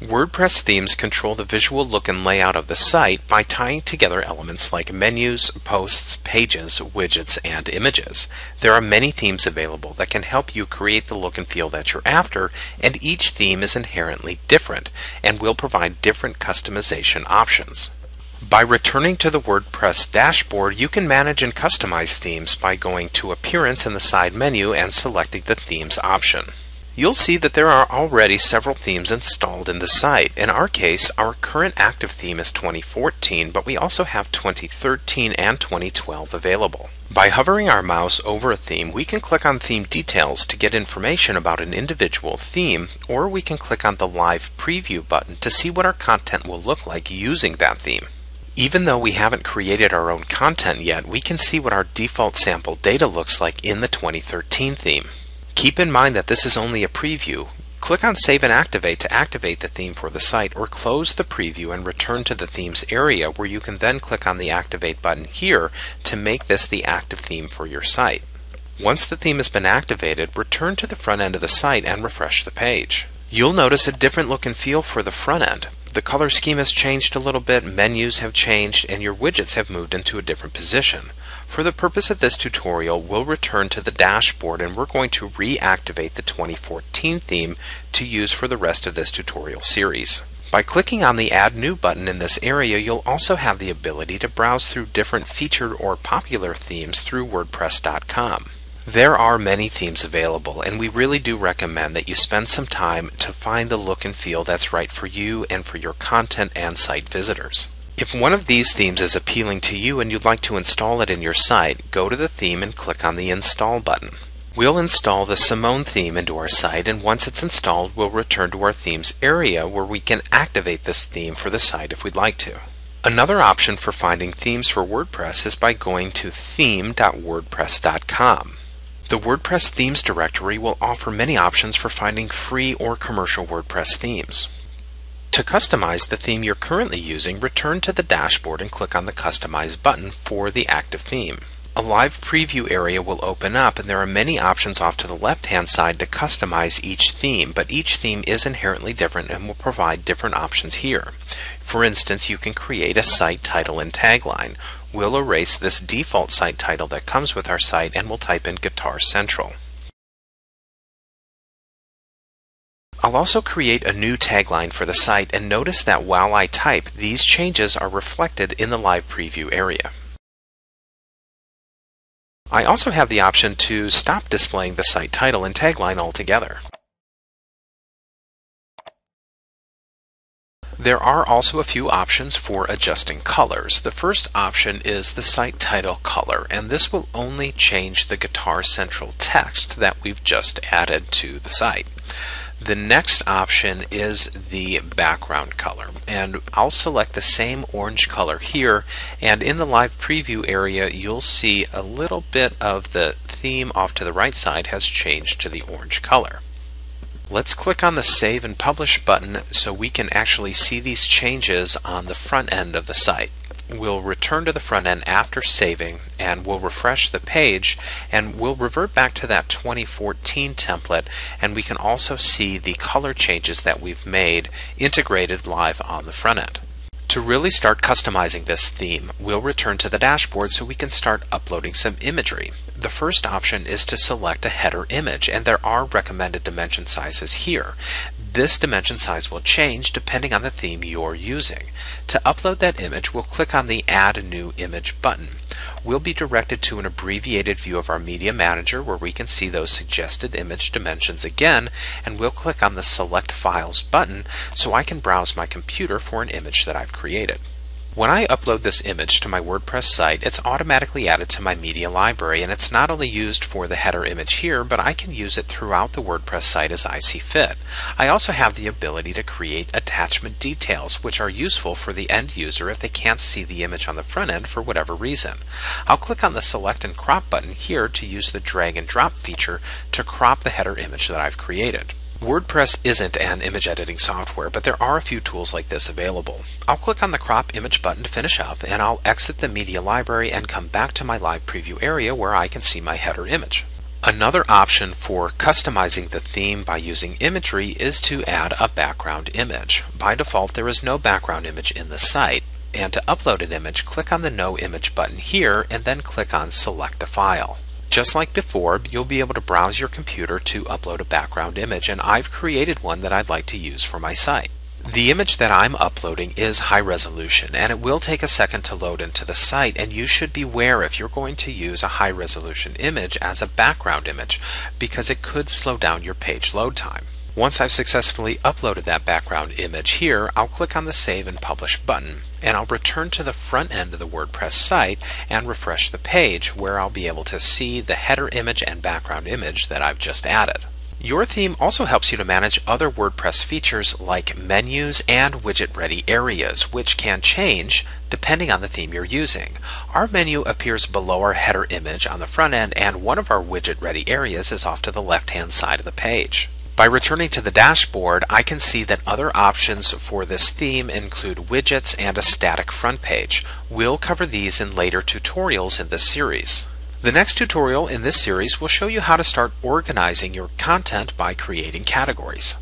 WordPress themes control the visual look and layout of the site by tying together elements like menus, posts, pages, widgets, and images. There are many themes available that can help you create the look and feel that you're after, and each theme is inherently different and will provide different customization options. By returning to the WordPress dashboard, you can manage and customize themes by going to Appearance in the side menu and selecting the Themes option. You'll see that there are already several themes installed in the site. In our case, our current active theme is 2014, but we also have 2013 and 2012 available. By hovering our mouse over a theme, we can click on Theme Details to get information about an individual theme, or we can click on the Live Preview button to see what our content will look like using that theme. Even though we haven't created our own content yet, we can see what our default sample data looks like in the 2013 theme. Keep in mind that this is only a preview. Click on Save and Activate to activate the theme for the site, or close the preview and return to the themes area, where you can then click on the Activate button here to make this the active theme for your site. Once the theme has been activated, return to the front end of the site and refresh the page. You'll notice a different look and feel for the front end. The color scheme has changed a little bit, menus have changed, and your widgets have moved into a different position. For the purpose of this tutorial, we'll return to the dashboard and we're going to reactivate the 2014 theme to use for the rest of this tutorial series. By clicking on the Add New button in this area, you'll also have the ability to browse through different featured or popular themes through WordPress.com. There are many themes available, and we really do recommend that you spend some time to find the look and feel that's right for you and for your content and site visitors. If one of these themes is appealing to you and you'd like to install it in your site, go to the theme and click on the Install button. We'll install the Simone theme into our site, and once it's installed, we'll return to our themes area where we can activate this theme for the site if we'd like to. Another option for finding themes for WordPress is by going to theme.wordpress.com. The WordPress themes directory will offer many options for finding free or commercial WordPress themes. To customize the theme you're currently using, return to the dashboard and click on the Customize button for the active theme. A live preview area will open up, and there are many options off to the left-hand side to customize each theme, but each theme is inherently different and will provide different options here. For instance, you can create a site title and tagline. We'll erase this default site title that comes with our site and we'll type in Guitar Central. I'll also create a new tagline for the site, and notice that while I type, these changes are reflected in the live preview area. I also have the option to stop displaying the site title and tagline altogether. There are also a few options for adjusting colors. The first option is the site title color, and this will only change the Guitar Central text that we've just added to the site. The next option is the background color, and I'll select the same orange color here, and in the live preview area you'll see a little bit of the theme off to the right side has changed to the orange color. Let's click on the Save and Publish button so we can actually see these changes on the front end of the site. We'll return to the front end after saving, and we'll refresh the page, and we'll revert back to that 2014 template, and we can also see the color changes that we've made integrated live on the front end. To really start customizing this theme, we'll return to the dashboard so we can start uploading some imagery. The first option is to select a header image, and there are recommended dimension sizes here. This dimension size will change depending on the theme you're using. To upload that image, we'll click on the Add New Image button. We'll be directed to an abbreviated view of our Media Manager where we can see those suggested image dimensions again, and we'll click on the Select Files button so I can browse my computer for an image that I've created. When I upload this image to my WordPress site, it's automatically added to my media library, and it's not only used for the header image here, but I can use it throughout the WordPress site as I see fit. I also have the ability to create attachment details, which are useful for the end user if they can't see the image on the front end for whatever reason. I'll click on the Select and Crop button here to use the drag and drop feature to crop the header image that I've created. WordPress isn't an image editing software, but there are a few tools like this available. I'll click on the Crop Image button to finish up, and I'll exit the media library and come back to my live preview area where I can see my header image. Another option for customizing the theme by using imagery is to add a background image. By default, there is no background image in the site, and to upload an image, click on the No Image button here and then click on Select a File. Just like before, you'll be able to browse your computer to upload a background image, and I've created one that I'd like to use for my site. The image that I'm uploading is high resolution, and it will take a second to load into the site, and you should beware if you're going to use a high resolution image as a background image, because it could slow down your page load time. Once I've successfully uploaded that background image here, I'll click on the Save and Publish button, and I'll return to the front end of the WordPress site and refresh the page, where I'll be able to see the header image and background image that I've just added. Your theme also helps you to manage other WordPress features like menus and widget-ready areas, which can change depending on the theme you're using. Our menu appears below our header image on the front end, and one of our widget-ready areas is off to the left-hand side of the page. By returning to the dashboard, I can see that other options for this theme include widgets and a static front page. We'll cover these in later tutorials in this series. The next tutorial in this series will show you how to start organizing your content by creating categories.